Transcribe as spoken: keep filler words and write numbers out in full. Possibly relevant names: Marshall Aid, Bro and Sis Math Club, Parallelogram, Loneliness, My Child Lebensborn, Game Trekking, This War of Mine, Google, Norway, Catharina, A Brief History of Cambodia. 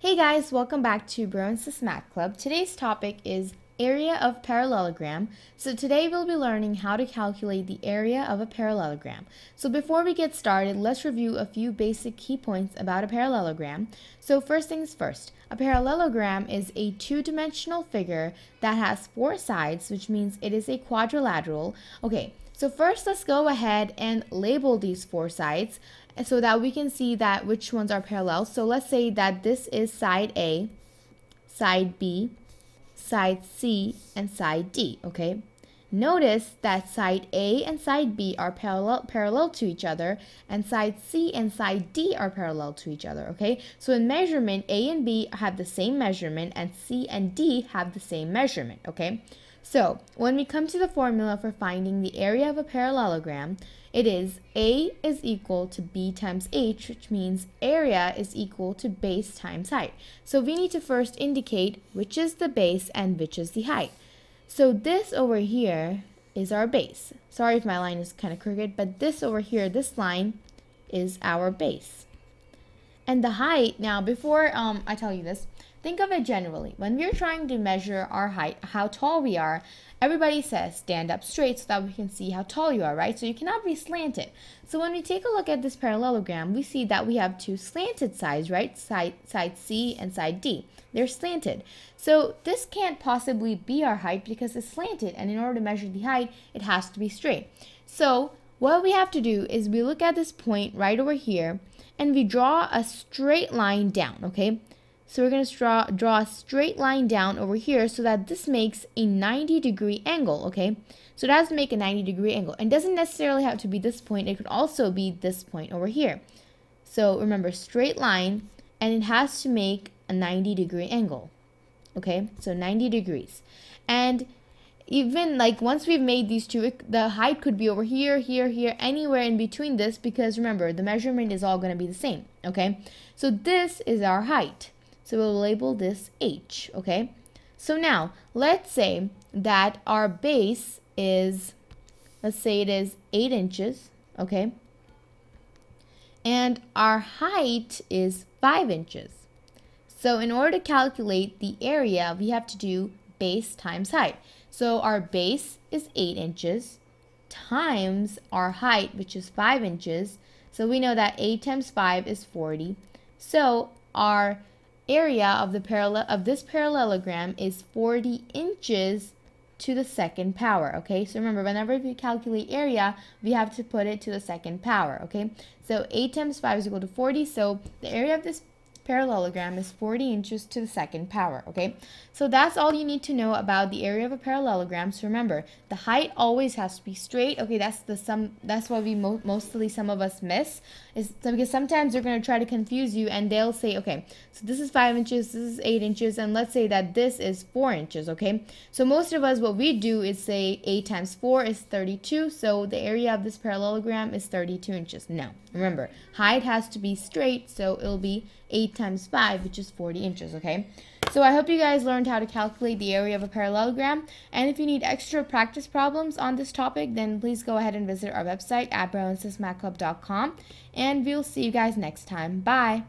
Hey guys, welcome back to Bro and Sis Math Club. Today's topic is area of parallelogram. So today we'll be learning how to calculate the area of a parallelogram. So before we get started, let's review a few basic key points about a parallelogram. So first things first, a parallelogram is a two-dimensional figure that has four sides, which means it is a quadrilateral. Okay, so first let's go ahead and label these four sides so that we can see that which ones are parallel. So let's say that this is side A, side B, side C, and side D, okay? Notice that side A and side B are parallel parallel to each other, and side C and side D are parallel to each other, okay? So in measurement, A and B have the same measurement, and C and D have the same measurement, okay? So when we come to the formula for finding the area of a parallelogram, it is A is equal to B times H, which means area is equal to base times height. So we need to first indicate which is the base and which is the height. So this over here is our base. Sorry if my line is kind of crooked, but this over here, this line is our base. And the height, now before um, I tell you this, think of it generally. When we're trying to measure our height, how tall we are, everybody says stand up straight so that we can see how tall you are, right? So you cannot be slanted. So when we take a look at this parallelogram, we see that we have two slanted sides, right? Side, side C and side D. They're slanted. So this can't possibly be our height because it's slanted, and in order to measure the height, it has to be straight. So what we have to do is we look at this point right over here and we draw a straight line down, okay? So we're going to draw, draw a straight line down over here so that this makes a ninety degree angle, okay? So it has to make a ninety degree angle. And doesn't necessarily have to be this point. It could also be this point over here. So remember, straight line, and it has to make a ninety degree angle, okay? So ninety degrees. And even like once we've made these two, the height could be over here, here, here, anywhere in between this, because remember, the measurement is all going to be the same, okay? So this is our height. So we'll label this H, okay? So now let's say that our base is, let's say it is eight inches, okay? And our height is five inches. So in order to calculate the area, we have to do base times height. So our base is eight inches times our height, which is five inches. So we know that eight times five is forty. So our area of the parallel of this parallelogram is forty inches to the second power, okay? So remember, whenever we calculate area, we have to put it to the second power, okay? So eight times five is equal to forty. So the area of this parallelogram is forty inches to the second power, okay? So that's all you need to know about the area of a parallelogram. So remember, the height always has to be straight, okay? That's the some that's what we mo mostly some of us miss, is because sometimes they're going to try to confuse you and they'll say, okay, so this is five inches, this is eight inches, and let's say that this is four inches, okay? So most of us, what we do is say eight times four is thirty-two, so the area of this parallelogram is thirty-two inches. Now remember, height has to be straight, so it'll be eight times five, which is forty inches, okay? So I hope you guys learned how to calculate the area of a parallelogram, and if you need extra practice problems on this topic, then please go ahead and visit our website at bro and sis math club dot com, and we'll see you guys next time. Bye!